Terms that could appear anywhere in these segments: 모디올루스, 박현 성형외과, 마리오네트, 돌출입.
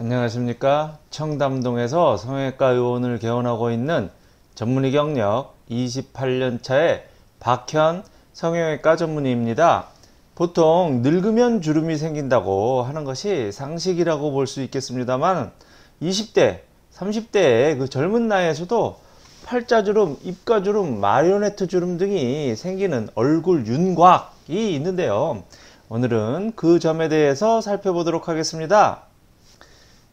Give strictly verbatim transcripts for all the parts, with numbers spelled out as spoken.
안녕하십니까. 청담동에서 성형외과 의원을 개원하고 있는 전문의 경력 이십팔 년 차의 박현 성형외과 전문의입니다. 보통 늙으면 주름이 생긴다고 하는 것이 상식이라고 볼 수 있겠습니다만 이십 대, 삼십 대의 그 젊은 나이에서도 팔자주름, 입가주름, 마리오네트 주름 등이 생기는 얼굴 윤곽이 있는데요. 오늘은 그 점에 대해서 살펴보도록 하겠습니다.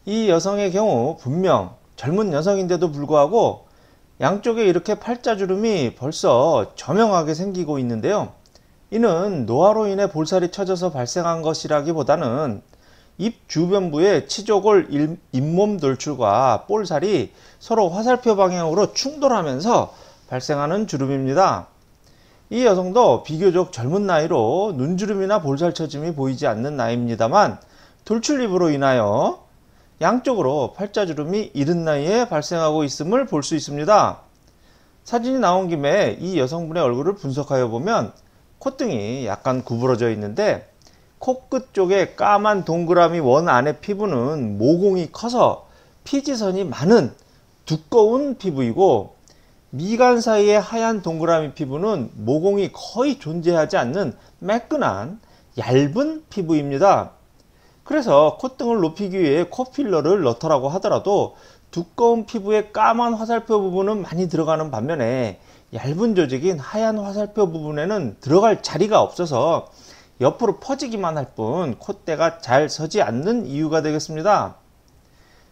이 여성의 경우 분명 젊은 여성인데도 불구하고 양쪽에 이렇게 팔자주름이 벌써 저명하게 생기고 있는데요. 이는 노화로 인해 볼살이 처져서 발생한 것이라기보다는 입 주변부의 치조골 잇몸 돌출과 볼살이 서로 화살표 방향으로 충돌하면서 발생하는 주름입니다. 이 여성도 비교적 젊은 나이로 눈주름이나 볼살 처짐이 보이지 않는 나이입니다만 돌출입으로 인하여 양쪽으로 팔자주름이 이른 나이에 발생하고 있음을 볼 수 있습니다. 사진이 나온 김에 이 여성분의 얼굴을 분석하여 보면 콧등이 약간 구부러져 있는데 코끝 쪽에 까만 동그라미 원 안의 피부는 모공이 커서 피지선이 많은 두꺼운 피부이고 미간 사이의 하얀 동그라미 피부는 모공이 거의 존재하지 않는 매끈한 얇은 피부입니다. 그래서 콧등을 높이기 위해 코필러를 넣더라고 하더라도 두꺼운 피부의 까만 화살표 부분은 많이 들어가는 반면에 얇은 조직인 하얀 화살표 부분에는 들어갈 자리가 없어서 옆으로 퍼지기만 할 뿐 콧대가 잘 서지 않는 이유가 되겠습니다.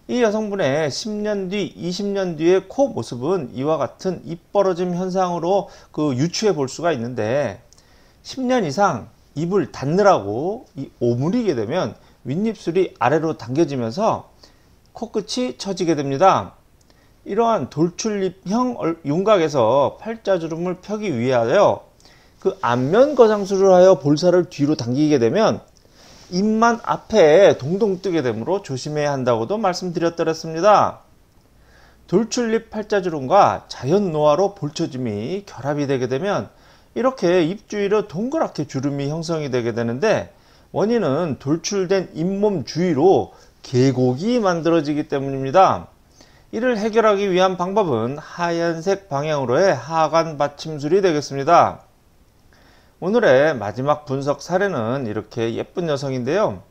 이 여성분의 십 년 뒤, 이십 년 뒤의 코 모습은 이와 같은 입 벌어짐 현상으로 그 유추해 볼 수가 있는데 십 년 이상 입을 닫느라고 이 오므리게 되면 윗입술이 아래로 당겨지면서 코끝이 처지게 됩니다. 이러한 돌출입형 윤곽에서 팔자주름을 펴기 위하여 그 안면 거상술을 하여 볼살을 뒤로 당기게 되면 입만 앞에 동동 뜨게 되므로 조심해야 한다고도 말씀드렸더랬습니다. 돌출입 팔자주름과 자연 노화로 볼처짐이 결합이 되게 되면 이렇게 입 주위로 동그랗게 주름이 형성이 되게 되는데 원인은 돌출된 잇몸 주위로 계곡이 만들어지기 때문입니다. 이를 해결하기 위한 방법은 하얀색 방향으로의 하관 받침술이 되겠습니다. 오늘의 마지막 분석 사례는 이렇게 예쁜 여성인데요.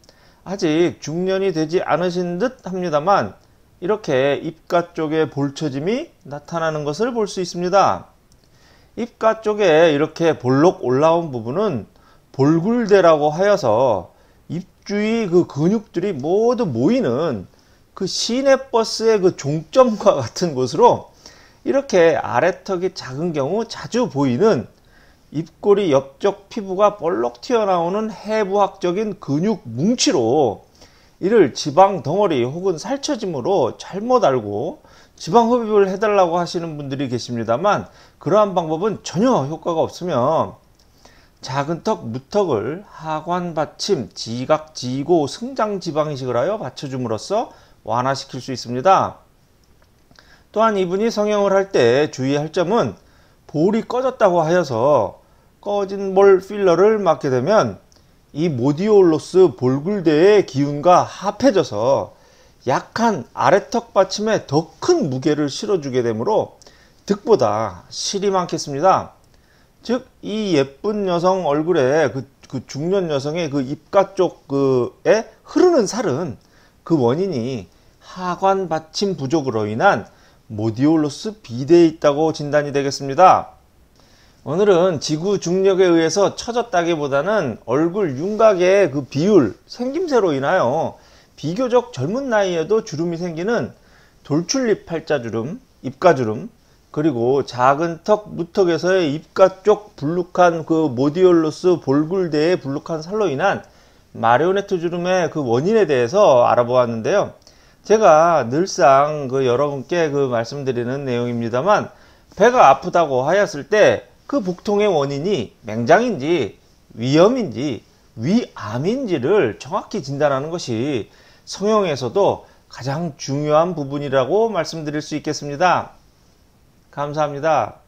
아직 중년이 되지 않으신 듯 합니다만 이렇게 입가 쪽에 볼처짐이 나타나는 것을 볼 수 있습니다. 입가 쪽에 이렇게 볼록 올라온 부분은 볼굴대라고 하여서 입 주위 그 근육들이 모두 모이는 그 시내버스의 그 종점과 같은 곳으로 이렇게 아래턱이 작은 경우 자주 보이는 입꼬리 옆쪽 피부가 볼록 튀어나오는 해부학적인 근육 뭉치로 이를 지방 덩어리 혹은 살처짐으로 잘못 알고 지방 흡입을 해달라고 하시는 분들이 계십니다만 그러한 방법은 전혀 효과가 없으며 작은 턱, 무턱을 하관 받침, 지각, 지고, 승장 지방 이식을 하여 받쳐줌으로써 완화시킬 수 있습니다. 또한 이분이 성형을 할 때 주의할 점은 볼이 꺼졌다고 하여서 꺼진 볼 필러를 맞게 되면 이 모디올루스 볼굴대의 기운과 합해져서 약한 아래턱 받침에 더 큰 무게를 실어주게 되므로 득보다 실이 많겠습니다. 즉 이 예쁜 여성 얼굴에 그, 그 중년 여성의 그 입가 쪽에 흐르는 살은 그 원인이 하관 받침 부족으로 인한 모디올루스 비대에 있다고 진단이 되겠습니다. 오늘은 지구 중력에 의해서 처졌다기보다는 얼굴 윤곽의 그 비율, 생김새로 인하여 비교적 젊은 나이에도 주름이 생기는 돌출입 팔자주름, 입가주름, 그리고 작은 턱, 무턱에서의 입가 쪽 불룩한 그 모디올루스 볼굴대의 불룩한 살로 인한 마리오네트 주름의 그 원인에 대해서 알아보았는데요. 제가 늘상 그 여러분께 그 말씀드리는 내용입니다만 배가 아프다고 하였을 때 그 복통의 원인이 맹장인지 위염인지 위암인지를 정확히 진단하는 것이 성형에서도 가장 중요한 부분이라고 말씀드릴 수 있겠습니다. 감사합니다.